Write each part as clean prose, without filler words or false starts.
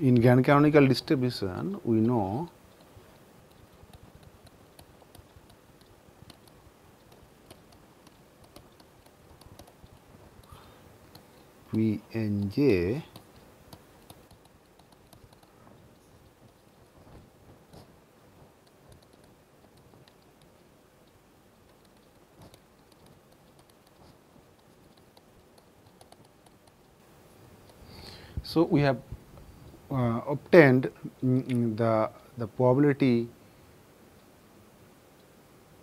In Gantt canonical distribution, we know Pnj . So, we have obtained the probability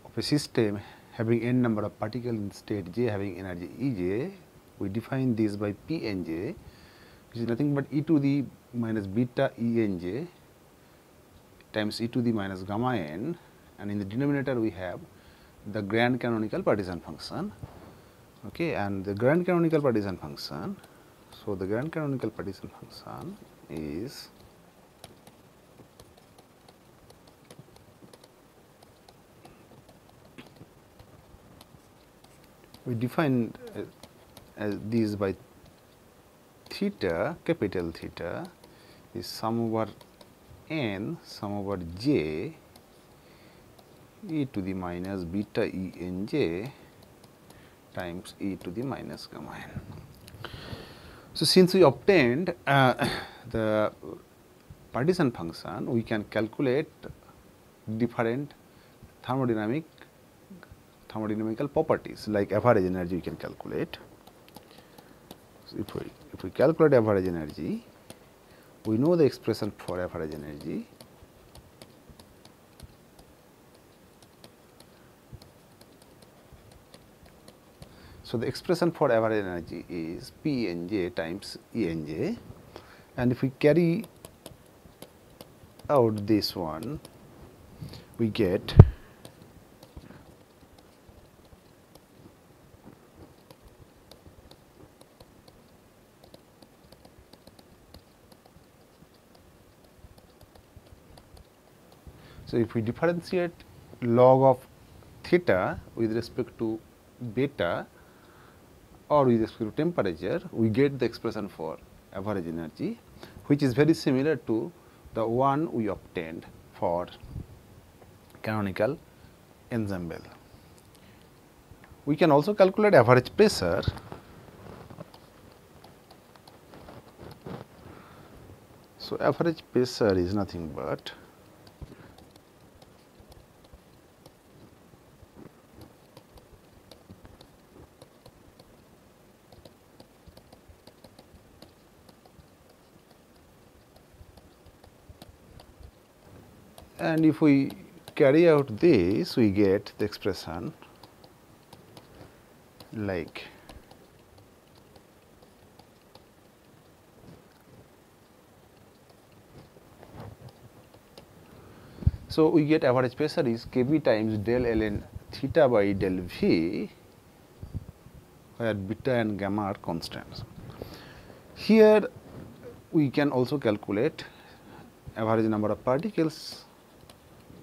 of a system having n number of particles in state j having energy E j. We define this by P n j, which is nothing but e to the minus beta E n j times e to the minus gamma n, and in the denominator we have the grand canonical partition function. Okay, and the grand canonical partition function. So, the grand canonical partition function is we define as these by theta, capital theta is sum over n sum over j e to the minus beta E n j times e to the minus gamma n. So, since we obtained the partition function, we can calculate different thermodynamical properties like average energy we can calculate. So, if we calculate average energy, we know the expression for average energy . So, the expression for average energy is P n j times E n j, and if we carry out this one, we get . So, if we differentiate log of theta with respect to beta or with respect to temperature, we get the expression for average energy, which is very similar to the one we obtained for canonical ensemble. We can also calculate average pressure. So, average pressure is nothing but . And if we carry out this, we get the expression like . So, we get average pressure is Kb times del ln theta by del V, where beta and gamma are constants. Here we can also calculate average number of particles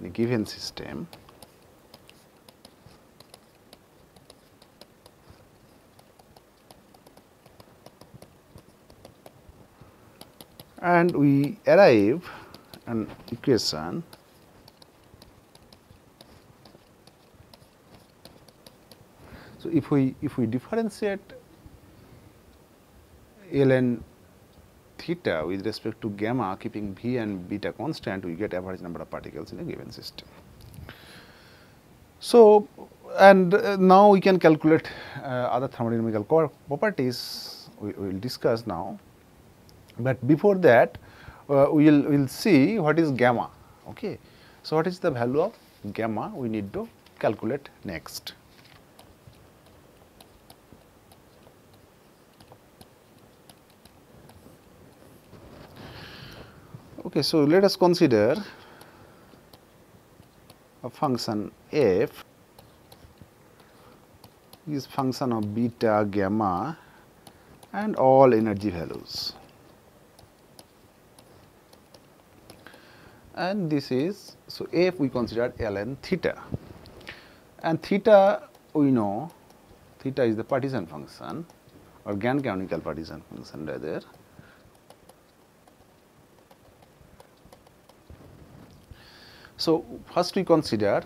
the given system. And we arrive an equation . So, if we differentiate ln theta with respect to gamma, keeping V and beta constant, we get average number of particles in a given system. So, and now we can calculate other thermodynamical properties we will discuss now, but before that we will see what is gamma. Okay. So, what is the value of gamma we need to calculate next. Okay, so let us consider a function f is function of beta, gamma and all energy values, and this is . So f we considered ln theta, and theta we know theta is the partition function or Gantt canonical partition function rather. So first we consider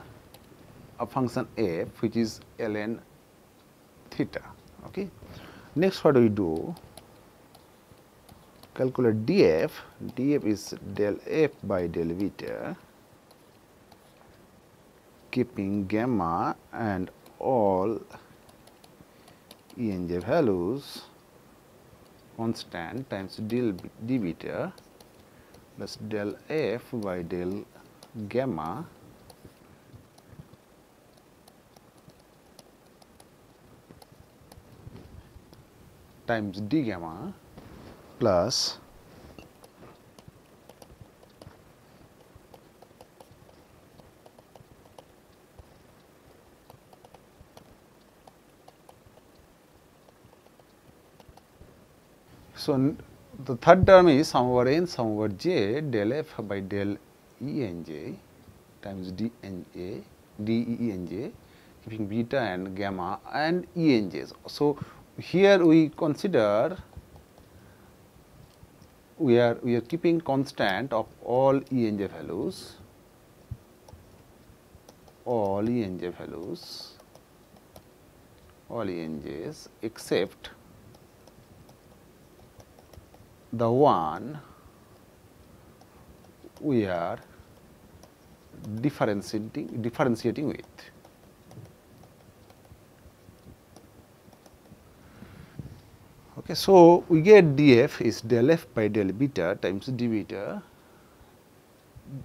a function f which is ln theta. Okay. Next what we do, calculate df, df is del f by del beta, keeping gamma and all enj values constant times del d beta plus del f by del gamma times d gamma plus so the third term is sum over n sum over j del f by del e n j times d n j d e n j keeping beta and gamma and e n j. So here we consider we are keeping constant of all e n j values, all e n j values, all e n j's except the one we are differentiating with. Okay, so we get df is del f by del beta times d beta,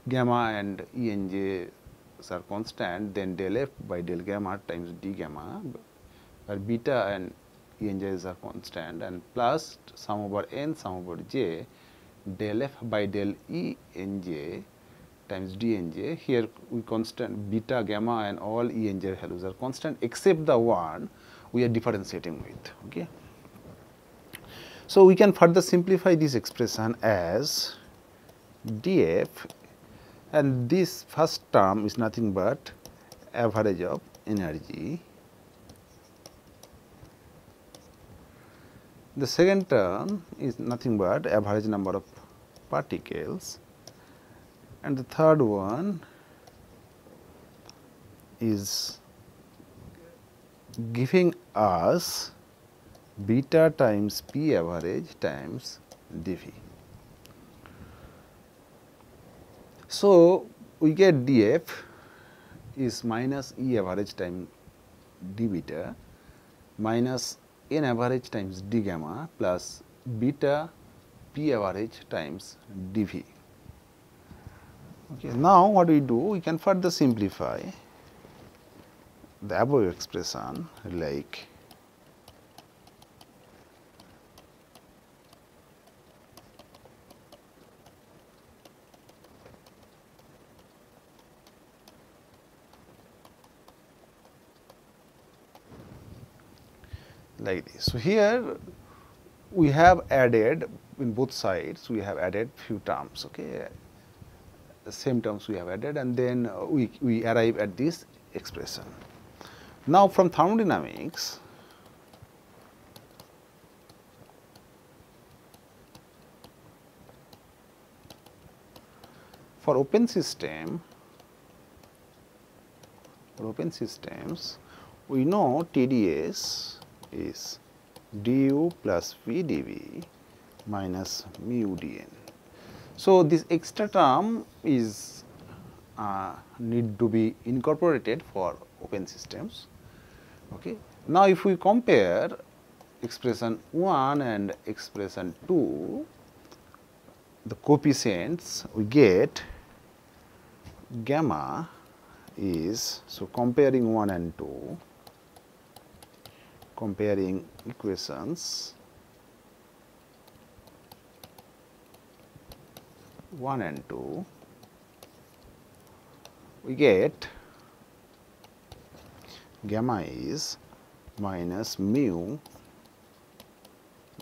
gamma and enj's are constant, then del f by del gamma times d gamma, where beta and enj's are constant, and plus sum over n sum over j del f by del e n j times d n j. Here we constant beta, gamma and all e n j values are constant except the one we are differentiating with. Okay. So we can further simplify this expression as df, and this first term is nothing but average of energy. The second term is nothing but average number of particles, and the third one is giving us beta times P average times dV. So we get dF is minus E average times d beta minus n average times d gamma plus beta P average times dV. Okay. Now what we do, we can further simplify the above expression like this. So here we have added in both sides, we have added few terms, okay, the same terms we have added, and then we arrive at this expression. Now from thermodynamics, for open system, for open systems, we know TdS is du plus v dv minus mu dn. So this extra term is need to be incorporated for open systems. Okay. Now if we compare expression 1 and expression 2, the coefficients we get gamma is, so comparing 1 and 2, comparing equations 1 and 2, we get gamma is minus mu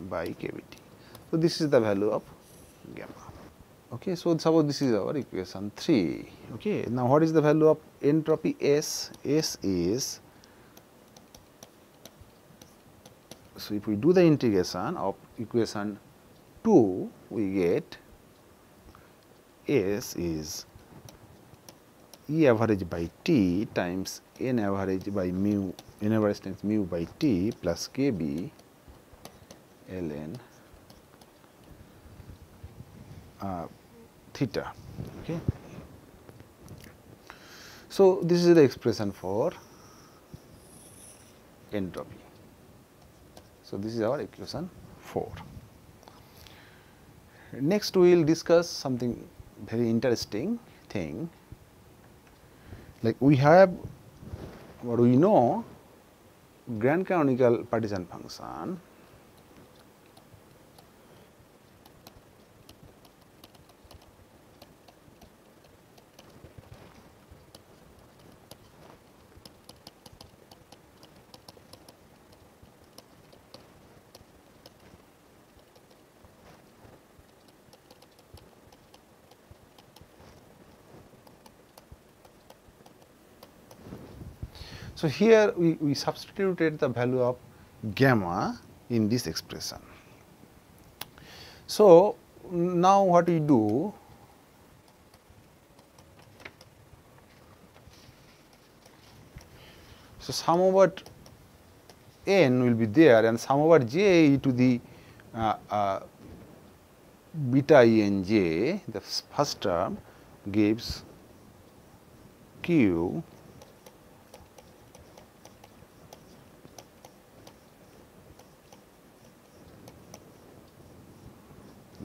by kBT. So this is the value of gamma. Okay, so suppose this is our equation 3. Okay, now what is the value of entropy S? S is, so if we do the integration of equation 2, we get S is E average by T times N average by mu, N average times mu by T plus KB ln theta. Okay. So, this is the expression for entropy. So, this is our equation 4. Next, we will discuss something very interesting thing, like we have or we know grand canonical partition function . So, here we substituted the value of gamma in this expression. So, now what we do, so sum over n will be there and sum over j to the beta e n j, the first term gives q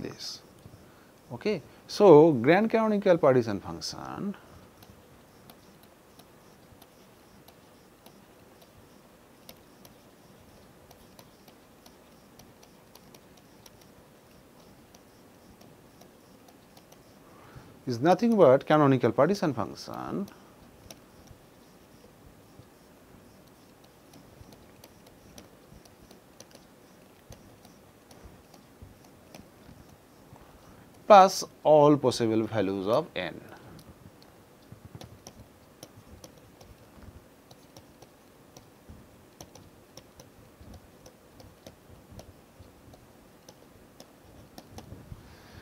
this. Okay. So, grand canonical partition function is nothing but canonical partition function plus all possible values of n.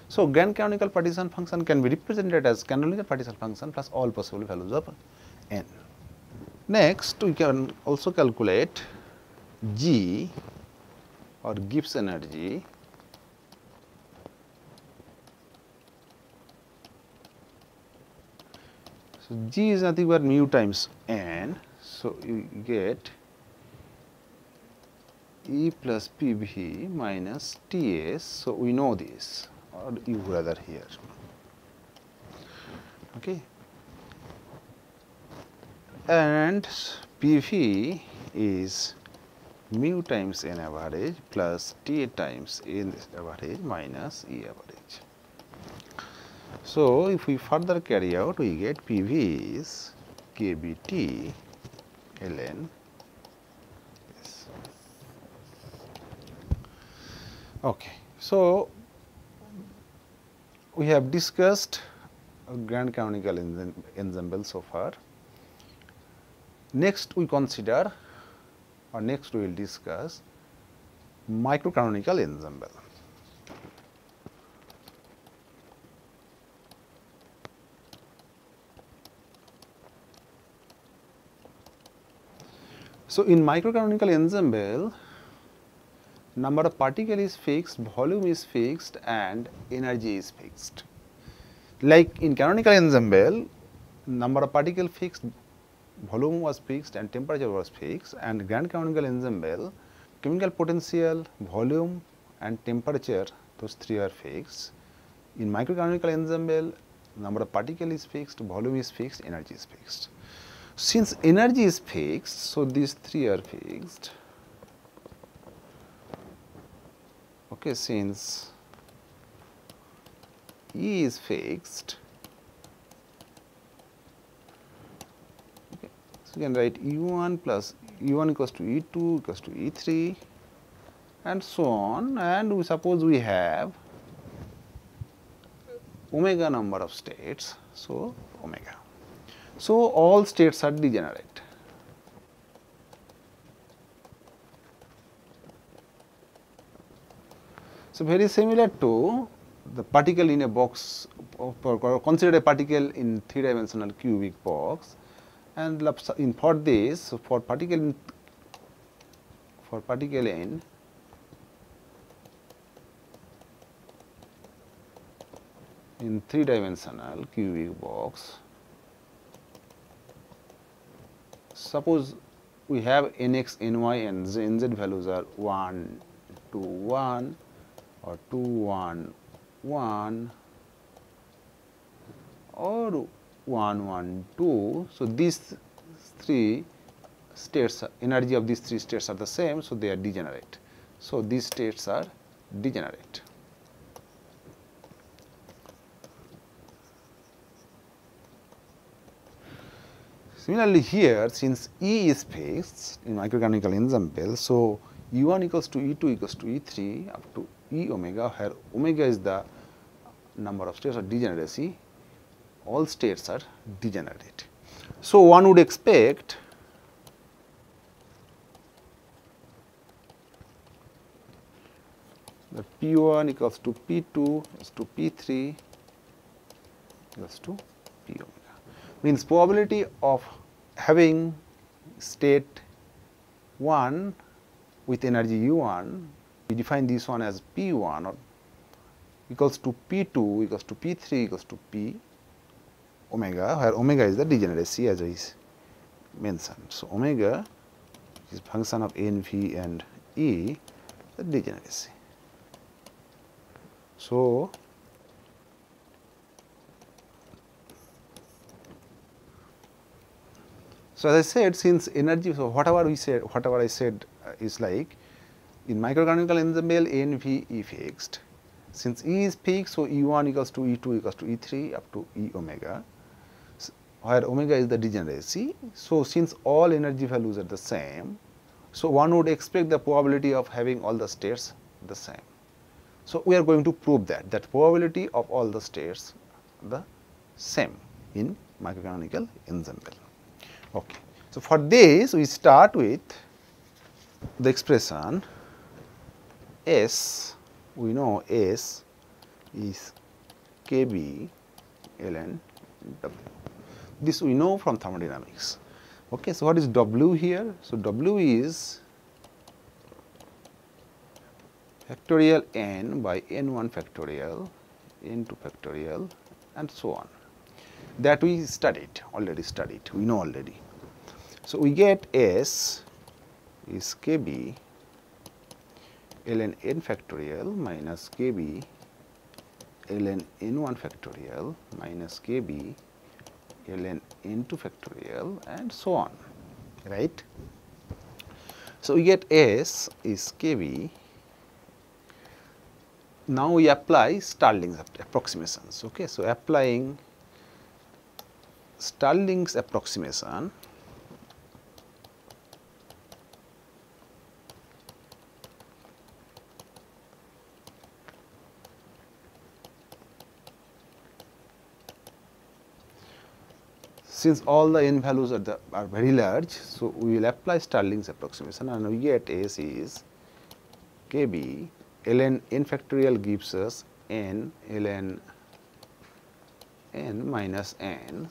So, grand canonical partition function can be represented as canonical partition function plus all possible values of n. Next, we can also calculate G or Gibbs energy . G is nothing but mu times n. So, you get E plus P v minus T s. So, we know this or you rather here. Okay. And P v is mu times n average plus T times n average minus E average. So, if we further carry out, we get P v is K B T ln S. Okay. So, we have discussed grand canonical ensemble so far. Next, we consider or next we will discuss microcanonical ensemble. So, in microcanonical ensemble, number of particle is fixed, volume is fixed and energy is fixed. Like in canonical ensemble, number of particle fixed, volume was fixed and temperature was fixed, and grand canonical ensemble, chemical potential, volume and temperature, those three are fixed. In microcanonical ensemble, number of particle is fixed, volume is fixed, energy is fixed. Since energy is fixed, so these three are fixed. Okay, since E is fixed, okay, so you can write E1 plus E1 equals to E2 equals to E3 and so on, and we suppose we have omega number of states, so omega. So, all states are degenerate. So, very similar to the particle in a box, or consider a particle in three-dimensional cubic box, and in for this, for particle n, in three-dimensional cubic box, suppose we have nx, ny, and nz values are 1, 2, 1 or 2, 1, 1 or 1, 1, 2. So, these three states, energy of these three states are the same, so they are degenerate. So, these states are degenerate. Similarly, here since E is fixed in microcanonical example, so E1 equals to E2 equals to E3 up to E omega, where omega is the number of states of degeneracy, all states are degenerate. So, one would expect that P1 equals to P2 equals to P3 equals to P omega. Means probability of having state 1 with energy U1, we define this one as P1 or equals to P2 equals to P3 equals to P omega, where omega is the degeneracy as I mentioned. So, omega is function of N, V and E, the degeneracy. So, as I said, since energy, so whatever I said is like in microcanonical ensemble N, V, E fixed. Since E is fixed, so E1 equals to E2 equals to E3 up to E omega, where omega is the degeneracy. So, since all energy values are the same, so one would expect the probability of having all the states the same. So, we are going to prove that probability of all the states the same in microcanonical ensemble. Okay. So, for this we start with the expression S, we know S is Kb ln W. This we know from thermodynamics. Okay. So, what is W here? So, W is factorial n by n1 factorial, n2 factorial and so on. That we already studied, we know already. So, we get S is Kb ln n factorial minus Kb ln n1 factorial minus Kb ln n2 factorial and so on, right. So, we get S is Kb. Now, we apply Stirling's approximations. Okay. So, applying Stirling's approximation, since all the n values are very large, so we will apply Stirling's approximation and we get S is Kb ln n factorial gives us n ln n minus n .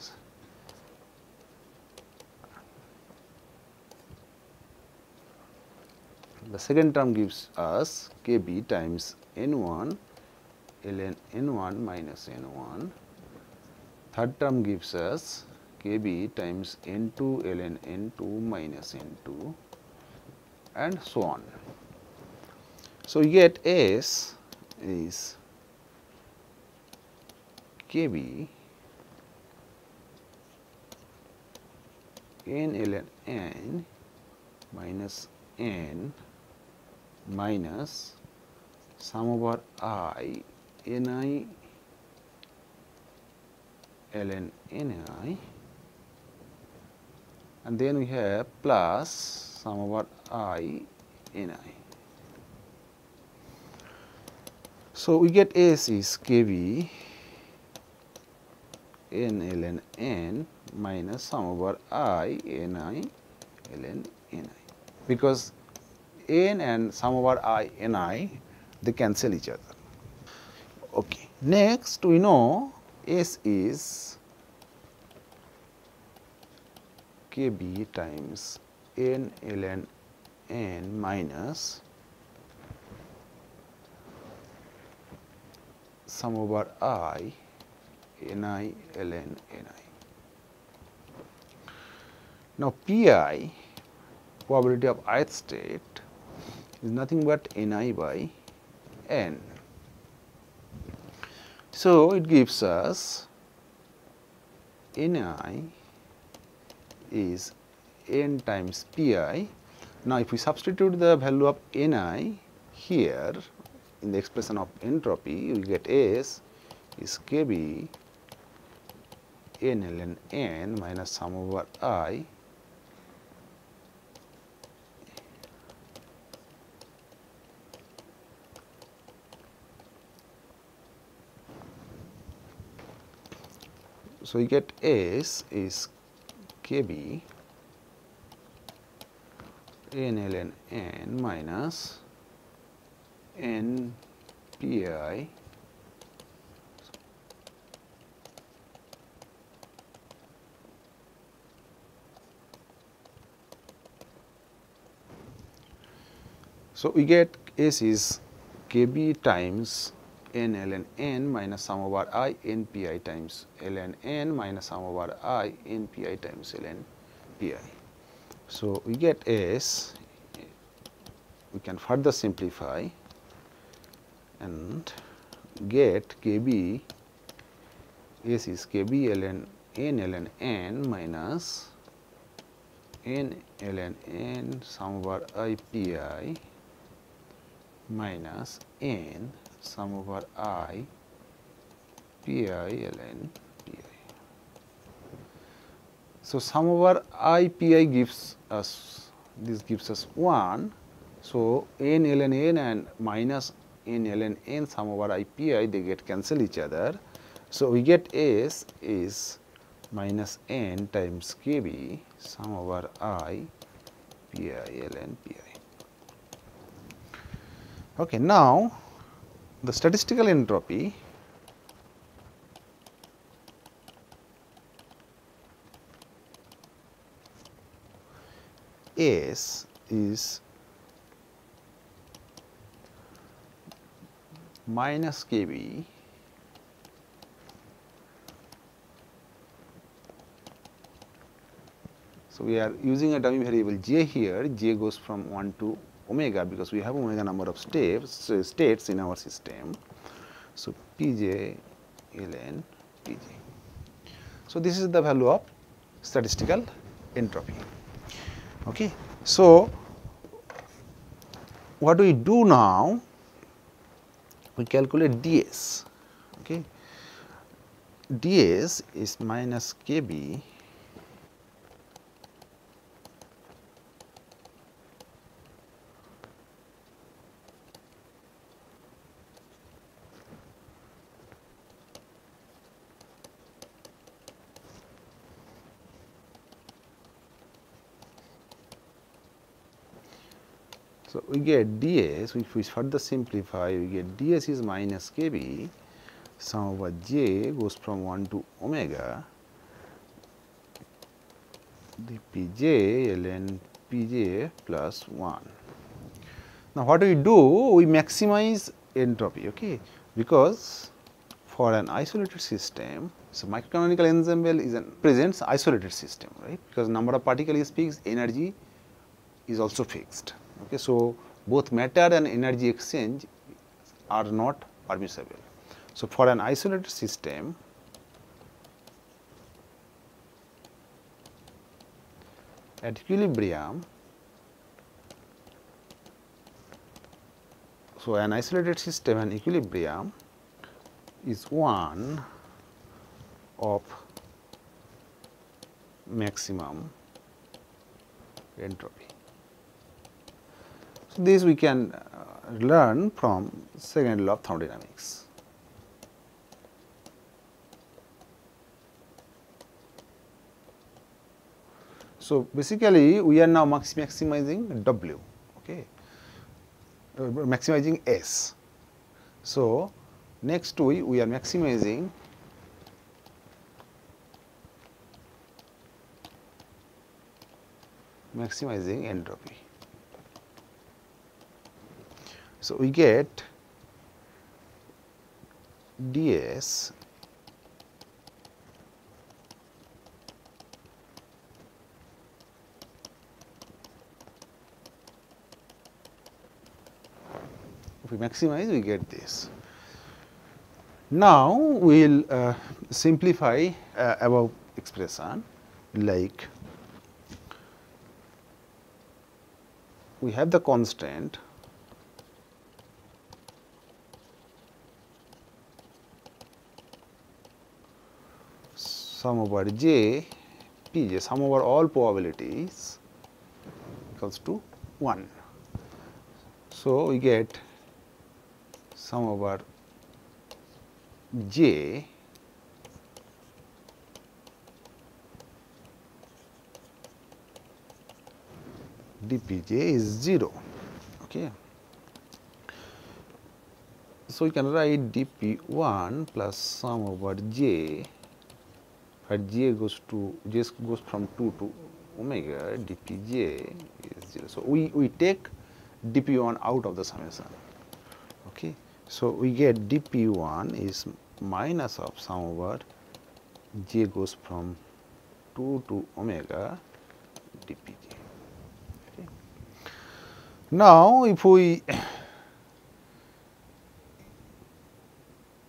The second term gives us Kb times n1 ln n1 minus n1. Third term gives us Kb times n2 ln n2 minus n2 and so on. So, you get S is Kb n ln n minus n minus sum over I ni ln ni, and then we have plus sum over I ni. So, we get S is Kb n ln n minus sum over I ni ln ni, because n and sum over I ni, they cancel each other. Okay. Next, we know S is Kb times n ln n minus sum over I ni ln ni. Now, Pi, probability of ith state, is nothing but ni by n. So, it gives us ni is n times Pi. Now, if we substitute the value of ni here in the expression of entropy, we get S is Kb n ln n minus sum over I . So, we get S is Kb n ln n minus n Pi . So, we get S is Kb times n ln n minus sum over I n Pi times ln n minus sum over I n Pi times ln Pi. So, we get S, we can further simplify and get Kb, S is Kb ln n minus n ln n sum over I Pi minus n sum over I Pi ln Pi. So, sum over I Pi gives us, this gives us 1. So, n ln n and minus n ln n sum over I Pi, they get cancel each other. So, we get S is minus n times Kb sum over I Pi ln Pi. Okay, now, the statistical entropy S is minus Kb . So, we are using a dummy variable j here. J goes from 1 to omega because we have omega number of states in our system. So, Pj ln Pj. So, this is the value of statistical entropy. Okay. So, what we do now? We calculate Ds. Okay. Ds is minus Kb . So, we get Ds, if we further simplify, we get Ds is minus Kb sum over j goes from 1 to omega Pj ln Pj plus 1. Now, what do? We maximize entropy, okay, because for an isolated system, so microcanonical ensemble is presents isolated system, right, because number of particles is fixed, energy is also fixed. Okay, so, both matter and energy exchange are not permissible. So, for an isolated system, at equilibrium, so an isolated system and equilibrium is one of maximum entropy. So, this we can learn from second law of thermodynamics. So, basically we are now maximizing W, okay, maximizing S. So, Next we are maximizing entropy. So, we get dS if we maximize, we get this. Now, we will simplify above expression, like we have the constant sum over j pj, sum over all probabilities equals to 1. So, we get sum over j dpj is 0. Okay. So, we can write dp1 plus sum over j, but j goes from 2 to omega, dpj is 0. So, we take dp1 out of the summation. Okay. So, we get dp1 is minus of sum over j goes from 2 to omega dpj. Okay. Now, if we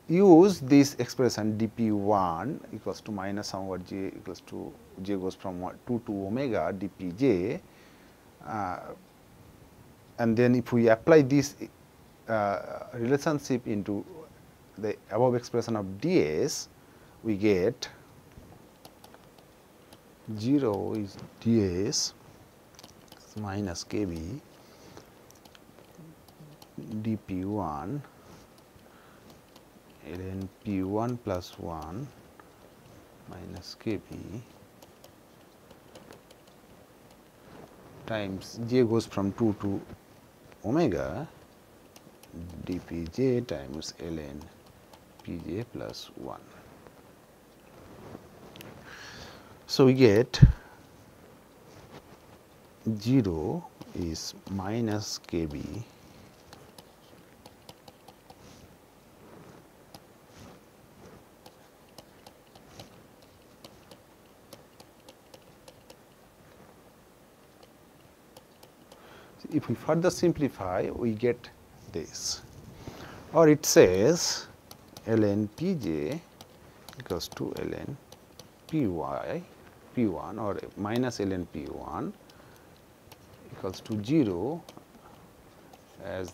use this expression dp1 equals to minus sum over j equals to j goes from 2 to omega dpj, and then if we apply this relationship into the above expression of ds, we get 0 is ds minus kb dp1 ln p1 plus 1 minus kp times j goes from 2 to omega dpj times ln pj plus 1. So, we get 0 is minus kb . If we further simplify, we get this, or it says ln pj equals to ln p1 or minus ln p1 equals to 0, as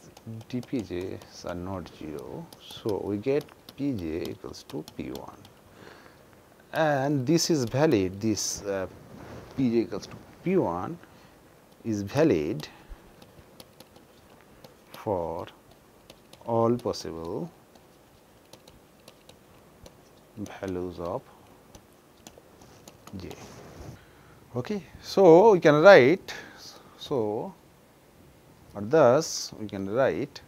dpj's are not 0. So, we get pj equals to p1, and this is valid, this pj equals to p1 is valid for all possible values of j. Okay. So, we can write, or thus we can write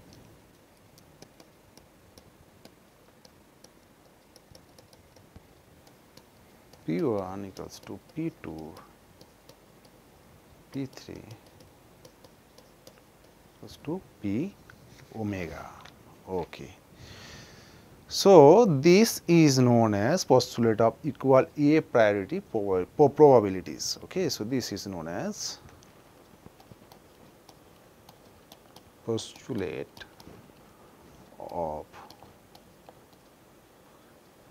p1 equals to p2, p3 equals to p omega. Okay. So, this is known as postulate of equal a priori probabilities. Okay. So, this is known as postulate of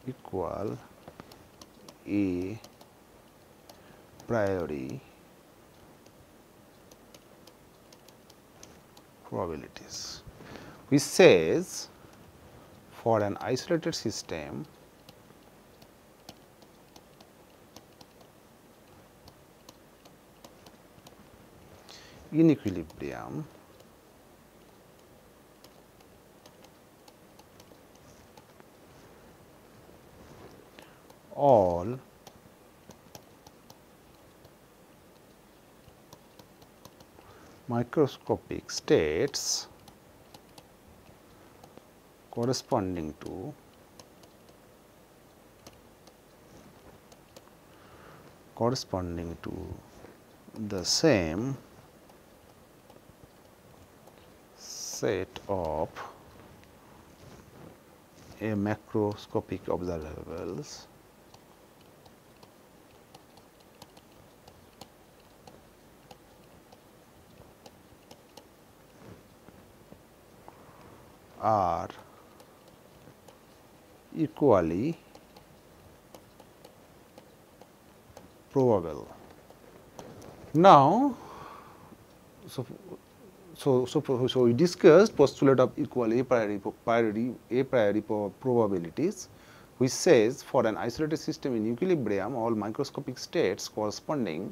equal a priori probabilities, which says for an isolated system in equilibrium, all microscopic states corresponding to the same set of a macroscopic observables are equally probable. Now, so we discussed postulate of equal a priori probabilities, which says for an isolated system in equilibrium, all microscopic states corresponding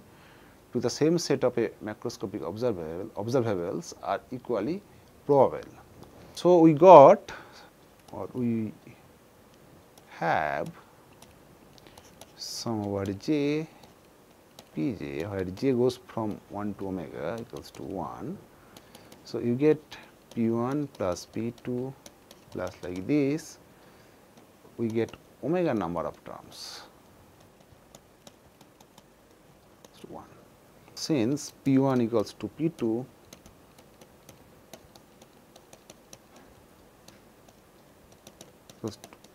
to the same set of a macroscopic observables are equally probable. So, we got or we have sum over j p j, where j goes from 1 to omega equals to 1. So, you get p 1 plus p 2 plus like this, we get omega number of terms. So, 1. Since p 1 equals to p 2,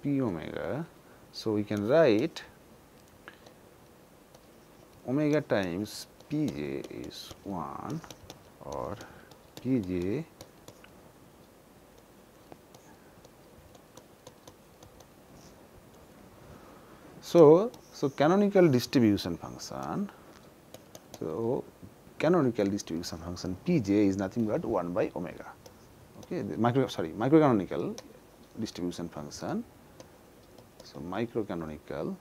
p omega. So, we can write omega times p j is 1 or p j so canonical distribution function. So, canonical distribution function p j is nothing but 1 by omega, okay, the microcanonical distribution function. So, microcanonical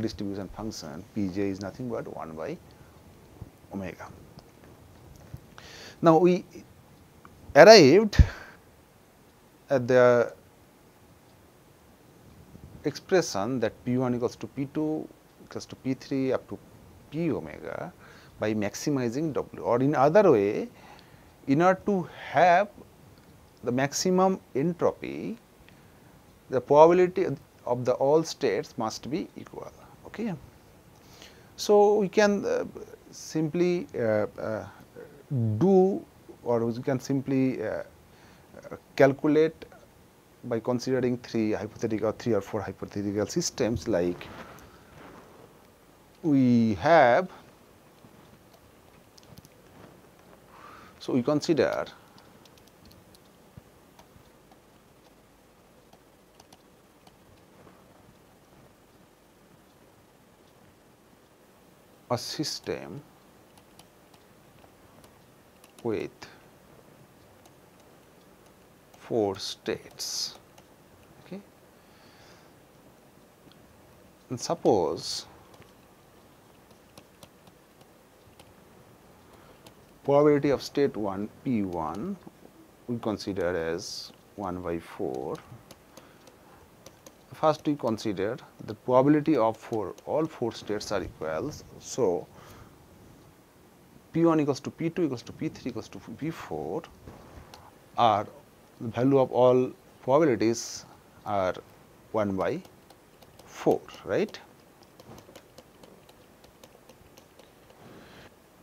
distribution function p j is nothing but 1 by omega. Now, we arrived at the expression that p 1 equals to p 2 equals to p 3 up to p omega by maximizing w, or in other way, in order to have the maximum entropy, the probability of the all states must be equal. Okay. So, we can simply do, or we can simply calculate by considering three or four hypothetical systems. Like we have, so we consider a system with 4 states, okay, and suppose probability of state 1 p 1 we consider as 1 by 4. First we consider the probability of all 4 states are equal. So, p 1 equals to p 2 equals to p 3 equals to p 4 are the value of all probabilities are 1 by 4, right.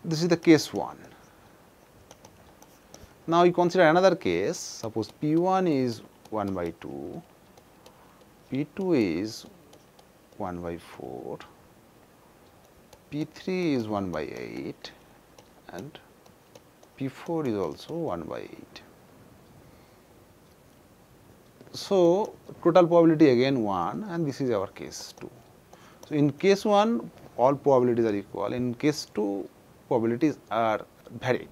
This is the case 1. Now, we consider another case. Suppose p 1 is 1 by 2. P 2 is 1 by 4, P 3 is 1 by 8 and P 4 is also 1 by 8. So, total probability again 1, and this is our case 2. So, in case 1 all probabilities are equal, in case 2 probabilities are varied.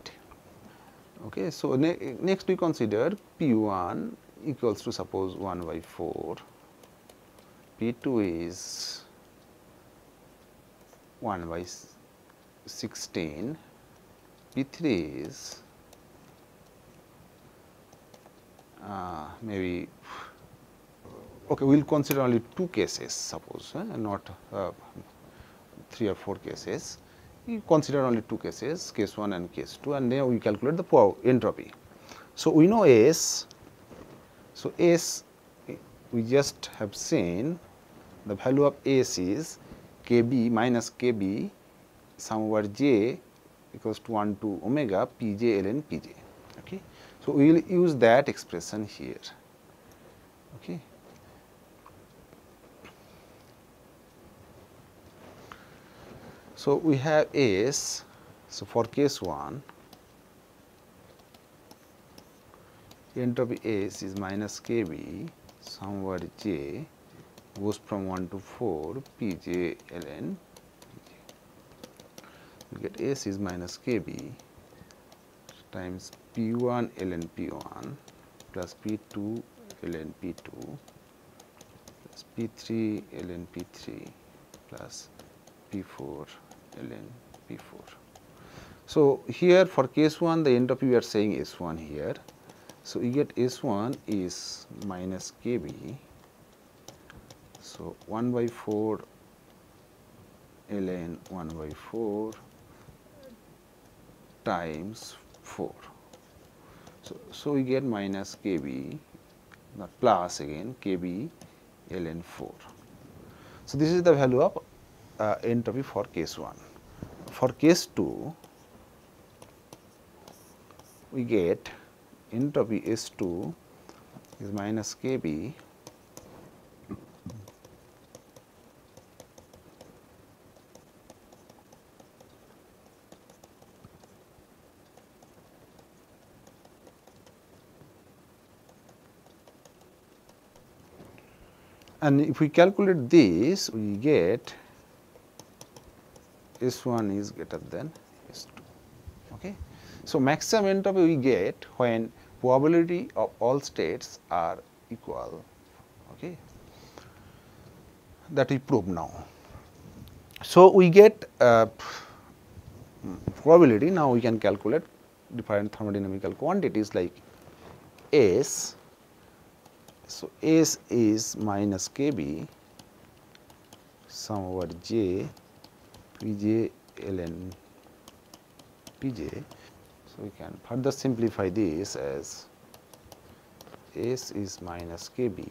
Okay. So, next we consider P 1 equals to suppose 1 by 4. P 2 is 1 by 16, P 3 is maybe, okay, we will consider only 2 cases, suppose, not 3 or 4 cases, we consider only 2 cases, case 1 and case 2, and then we calculate the power entropy. So, we know S. So, S we just have seen the value of S is Kb minus Kb sum over j equals to 1 to omega Pj ln Pj. Okay. So, we will use that expression here. Okay. So, we have S. So, for case 1, entropy S is minus Kb sum over j goes from 1 to 4 Pj ln Pj. We get S is minus Kb times P1 ln P1 plus P2 ln P2 plus P3 ln P3 plus P4 ln P4. So, here for case 1 the entropy we are saying S1 here. So, we get S1 is minus Kb. So, 1 by 4 ln 1 by 4 times 4. So, we get minus Kb plus again Kb ln 4. So, this is the value of entropy for case 1. For case 2, we get entropy S2 is minus Kb and if we calculate this, we get S1 is greater than S2. Okay. So, maximum entropy we get when probability of all states are equal, okay, that we prove now. So, we get probability. Now, we can calculate different thermodynamical quantities like S. So, S is minus Kb sum over j Pj ln Pj. So, we can further simplify this as S is minus Kb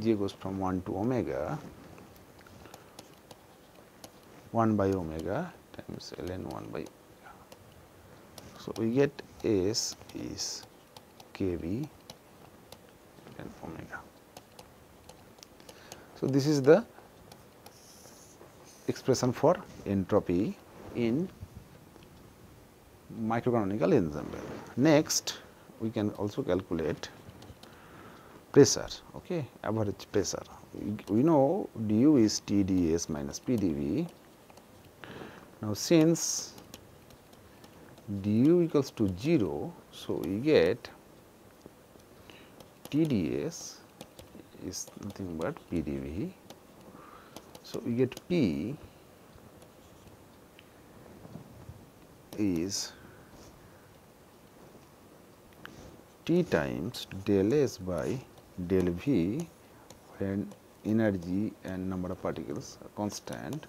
j goes from 1 to omega 1 by omega times ln 1 by omega. So, we get S is Kb and omega. So, this is the expression for entropy in microcanonical ensemble. Next, we can also calculate pressure, okay, average pressure. We know du is Tds minus Pdv. Now, since du equals to 0, so we get Tds is nothing but Pdv. So, we get P is T times del S by del V when energy and number of particles are constant.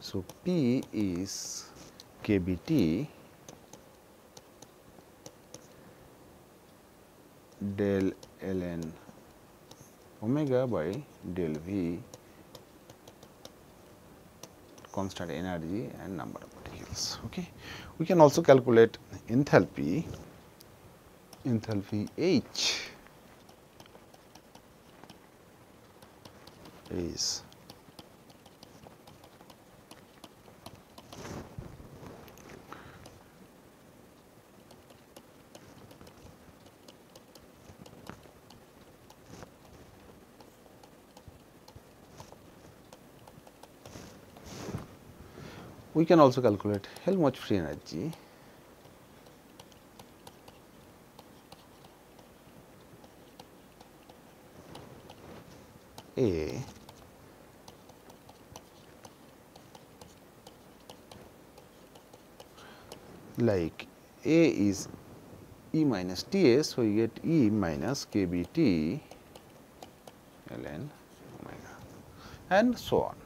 So, P is kBT del ln omega by del V, constant energy and number of particles. Okay. We can also calculate enthalpy, enthalpy H is we can also calculate Helmholtz free energy. A like A is E minus T S, so you get E minus K B T ln omega and so on.